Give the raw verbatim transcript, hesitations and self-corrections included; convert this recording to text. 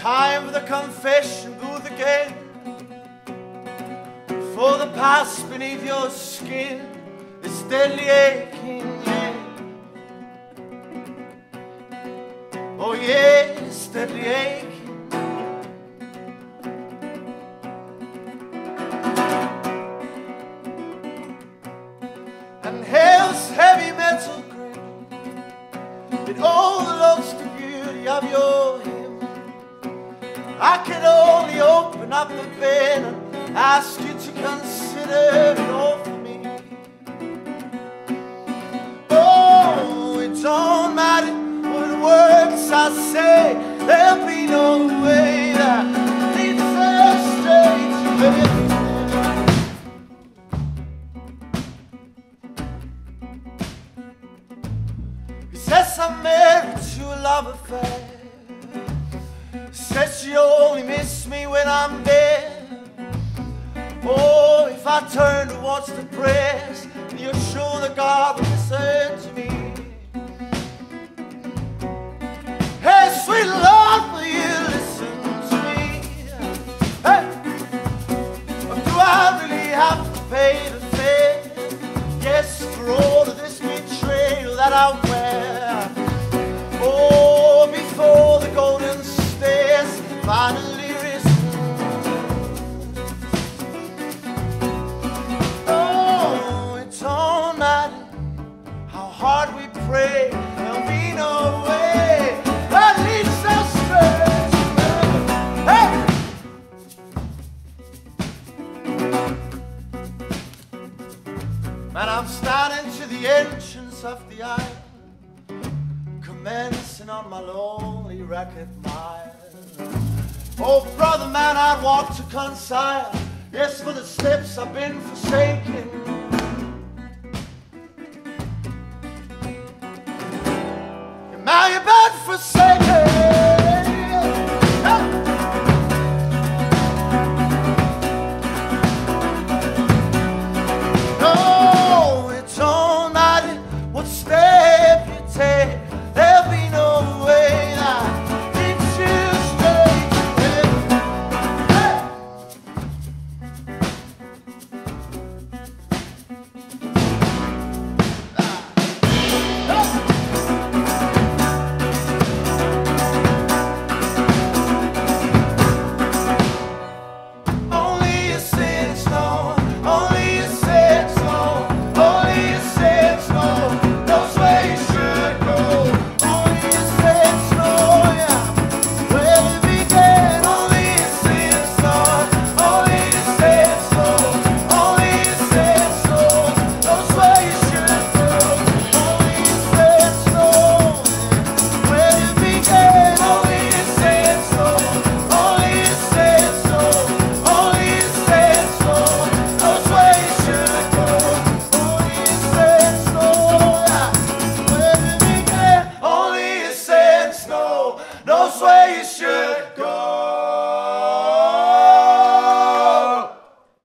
time for the confession booth again, for the past beneath your skin is deadly aching, yeah. Oh yeah, it's deadly aching. And hell's heavy metal grip, it all loves the beauty of your hymn. I can only open up the vein and ask you to consider it all for me. Oh, it don't matter what words I say, there'll be no way that leads us straight to heaven. He says I'm married to a love affair. He says you only miss me when I'm dead. Oh, if I turn towards the press, you're sure that God will listen to me. Hey, sweet Lord, will you listen to me? Hey, or do I really have to pay the fare? Yes, for all of this betrayal that I wear. Oh, before the golden stairs finally. Hard we pray, there'll be no way that leads us straight to heaven. Hey! Man, I'm standing to the entrance of the aisle, commencing on my lonely record mile. Oh, brother, man, I walk to concile. Yes, for the steps I've been forsaken. Now you're bad for.